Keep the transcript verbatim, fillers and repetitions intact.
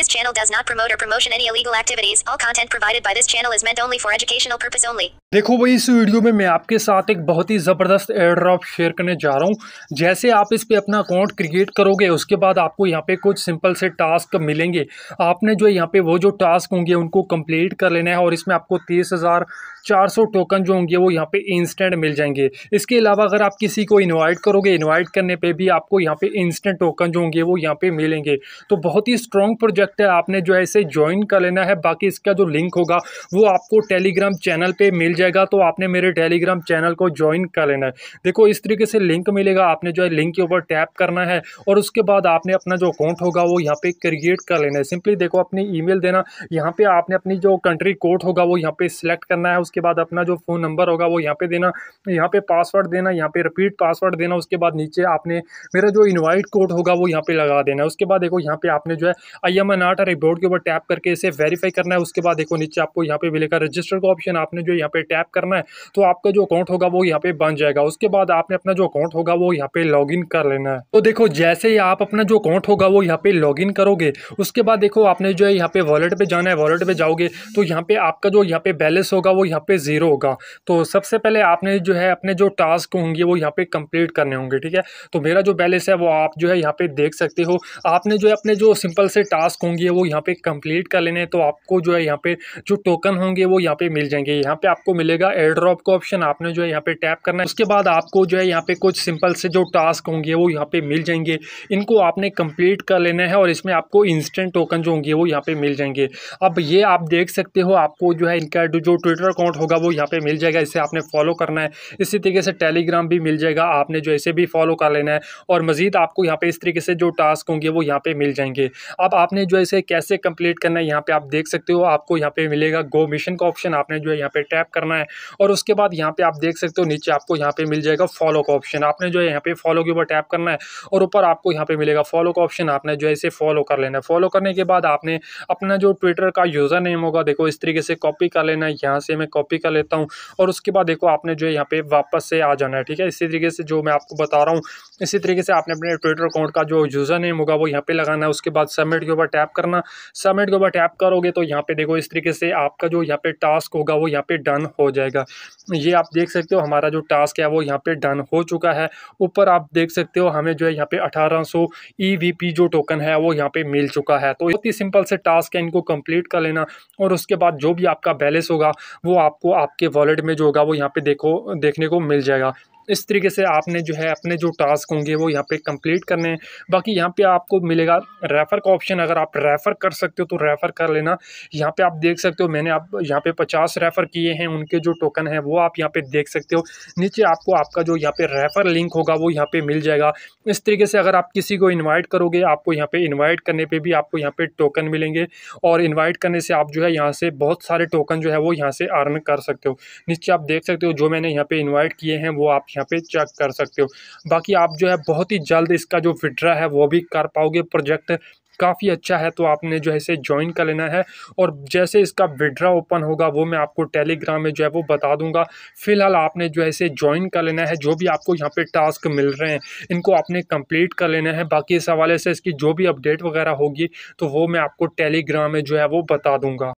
This channel does not promote or promotion any illegal activities. All content provided by this channel is meant only for educational purpose only. देखो भाई, इस video में मैं आपके साथ एक बहुत ही ज़बरदस्त एयर ड्रॉप शेयर करने जा रहा हूं। जैसे आप इस पे अपना अकाउंट क्रिएट करोगे उसके बाद आपको यहां पे कुछ सिंपल से टास्क मिलेंगे। आपने जो यहां पे वो जो टास्क होंगे उनको कंप्लीट कर लेना है और इसमें आपको तीस हज़ार चार सौ टोकन जो होंगे वो यहाँ पे इंस्टेंट मिल जाएंगे। इसके अलावा अगर आप किसी को इनवाइट करोगे, इनवाइट करने पे भी आपको यहाँ पे इंस्टेंट टोकन जो होंगे वो यहाँ पे मिलेंगे। तो बहुत ही स्ट्रॉन्ग प्रोजेक्ट है, आपने जो है इसे ज्वाइन कर लेना है। बाकी इसका जो लिंक होगा वो आपको टेलीग्राम चैनल पे मिल जाएगा, तो आपने मेरे टेलीग्राम चैनल को ज्वाइन कर लेना है। देखो, इस तरीके से लिंक मिलेगा, आपने जो है लिंक के ऊपर टैप करना है और उसके बाद आपने अपना जो अकाउंट होगा वो यहाँ पर क्रिएट कर लेना है। सिंपली देखो, अपनी ई मेल देना, यहाँ पर आपने अपनी जो कंट्री कोड होगा वो यहाँ पर सिलेक्ट करना है। उसके बाद अपना जो फ़ोन नंबर होगा वो यहाँ पे देना, यहाँ पे पासवर्ड देना, यहाँ पे रिपीट पासवर्ड देना। उसके बाद नीचे आपने मेरा जो इनवाइट कोड होगा वो यहाँ पे लगा देना है। उसके बाद देखो, यहाँ पे आपने जो है आई एम नॉट रिबोर्ड के ऊपर टैप करके इसे वेरीफाई करना है। उसके बाद देखो, नीचे आपको यहाँ पे मिलेगा रजिस्टर का ऑप्शन, आपने जो यहाँ पे टैप करना है तो आपका जो अकाउंट होगा वो यहाँ पे बन जाएगा। उसके बाद आपने अपना जो अकाउंट होगा वो यहाँ पे लॉग इन कर लेना है। तो देखो, जैसे ही आप अपना जो अकाउंट होगा वो यहाँ पे लॉग इन करोगे उसके बाद देखो, आपने जो है यहाँ पे वॉलेट पे जाना है। वॉलेट पे जाओगे तो यहाँ पे आपका जो यहाँ पे बैलेंस होगा वो यहाँ पे जीरो होगा। तो सबसे पहले आपने जो है अपने जो टास्क होंगे वो यहाँ पे कंप्लीट करने होंगे, ठीक है। तो मेरा जो बैलेंस है वो आप जो है यहाँ पे देख सकते हो। आपने जो है अपने जो सिंपल से टास्क होंगे वो यहाँ पे कंप्लीट कर लेने हैं, तो आपको जो है यहाँ पे जो टोकन होंगे वो यहाँ पे मिल जाएंगे। यहाँ पे आपको मिलेगा एयर ड्रॉप का ऑप्शन, आपने जो है यहाँ पे टैप करना है। उसके बाद आपको जो है यहाँ पे कुछ सिंपल से जो टास्क होंगे वो यहाँ पे मिल जाएंगे, इनको आपने कंप्लीट कर लेना है और इसमें आपको इंस्टेंट टोकन जो होंगे वो यहाँ पे मिल जाएंगे। अब ये आप देख सकते हो, आपको जो है इनका जो ट्विटर अकाउंट होगा वो यहाँ पे मिल जाएगा, इसे आपने फॉलो करना है। इसी तरीके से टेलीग्राम भी मिल जाएगा, आपने जो इसे भी फॉलो कर लेना है और मजीद आपको यहाँ पे इस तरीके से जो टास्क होंगे वो यहाँ पे मिल जाएंगे। अब आपने जो इसे कैसे कंप्लीट करना है यहाँ पे आप देख सकते हो। आपको यहाँ पे मिलेगा गो मिशन का ऑप्शन, आपने जो है यहाँ पे टैप करना है और उसके बाद यहाँ पे आप देख सकते हो नीचे आपको यहाँ पे मिल जाएगा फॉलो का ऑप्शन, आपने जो है यहाँ पे फॉलो के ऊपर टैप करना है और ऊपर आपको यहाँ पे मिलेगा फॉलो का ऑप्शन, आपने जो है इसे फॉलो कर लेना है। फॉलो करने के बाद आपने अपना जो ट्विटर का यूज़र नेम होगा देखो इस तरीके से कॉपी कर लेना है, यहाँ से मैं कॉपी कर लेता हूं और उसके बाद देखो आपने जो है यहाँ पे वापस से आ जाना है, ठीक है। इसी तरीके से जो मैं आपको बता रहा हूँ इसी तरीके से आपने अपने ट्विटर अकाउंट का जो यूज़र नेम होगा वो यहाँ पे लगाना है। उसके बाद सबमिट के ऊपर टैप करना, सबमिट के ऊपर टैप करोगे तो यहाँ पे देखो इस तरीके से आपका जो यहाँ पे टास्क होगा वो यहाँ पे डन हो जाएगा। ये आप देख सकते हो, हमारा जो टास्क है वो यहाँ पे डन हो चुका है। ऊपर आप देख सकते हो हमें जो है यहाँ पे अठारह सौ ई वी पी जो टोकन है वो यहाँ पे मिल चुका है। तो बहुत ही सिंपल से टास्क है, इनको कंप्लीट कर लेना और उसके बाद जो भी आपका बैलेंस होगा वो आपको आपके वॉलेट में जो होगा वो यहाँ पे देखो देखने को मिल जाएगा। इस तरीके से आपने जो है अपने जो टास्क होंगे वो यहाँ पे कंप्लीट करने हैं। बाकी यहाँ पे आपको मिलेगा रेफ़र का ऑप्शन, अगर आप रेफ़र कर सकते हो तो रेफ़र कर लेना। यहाँ पे आप देख सकते हो मैंने आप यहाँ पे पचास रेफ़र किए हैं, उनके जो टोकन है वो आप यहाँ पे देख सकते हो। नीचे आपको आपका जो यहाँ पे रेफ़र लिंक होगा वो यहाँ पर मिल जाएगा। इस तरीके से अगर आप किसी को इन्वाइट करोगे, आपको यहाँ पर इन्वाइट करने पर भी आपको यहाँ पर टोकन मिलेंगे और इन्वाइट करने से आप जो है यहाँ से बहुत सारे टोकन जो है वो यहाँ से अर्न कर सकते हो। नीचे आप देख सकते हो जो मैंने यहाँ पर इन्वाइट किए हैं वो आप यहाँ पे चेक कर सकते हो। बाकी आप जो है बहुत ही जल्द इसका जो विड्रॉ है वो भी कर पाओगे। प्रोजेक्ट काफ़ी अच्छा है, तो आपने जो है इसे ज्वाइन कर लेना है और जैसे इसका विड्रॉ ओपन होगा वो मैं आपको टेलीग्राम में जो है वो बता दूंगा। फिलहाल आपने जो है इसे ज्वाइन कर लेना है। जो भी आपको यहाँ पे टास्क मिल रहे हैं इनको आपने कंप्लीट कर लेना है। बाकी इस हवाले से इसकी जो भी अपडेट वगैरह होगी तो वो मैं आपको टेलीग्राम में जो है वो बता दूँगा।